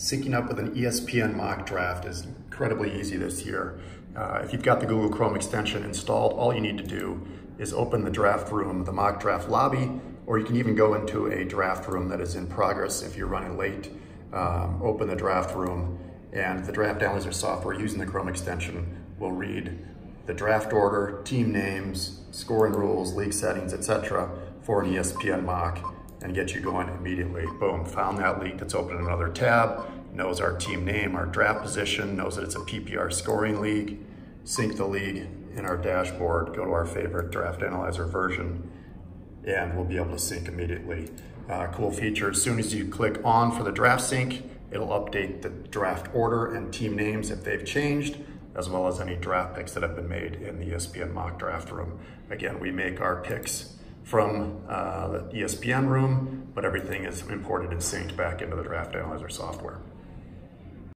syncing up with an ESPN mock draft is incredibly easy this year. If you've got the Google Chrome extension installed, all you need to do is open the draft room, the mock draft lobby, or you can even go into a draft room that is in progress if you're running late. Open the draft room, and the Draft Analyzer software using the Chrome extension will read the draft order, team names, scoring rules, league settings, etc. for an ESPN mock and get you going immediately. Boom, found that league that's open in another tab, knows our team name, our draft position, knows that it's a PPR scoring league, sync the league in our dashboard, go to our favorite Draft Analyzer version, and we'll be able to sync immediately. Cool feature, as soon as you click on for the draft sync, it'll update the draft order and team names if they've changed, as well as any draft picks that have been made in the ESPN mock draft room. Again, we make our picks from the ESPN room, but everything is imported and synced back into the Draft Analyzer software.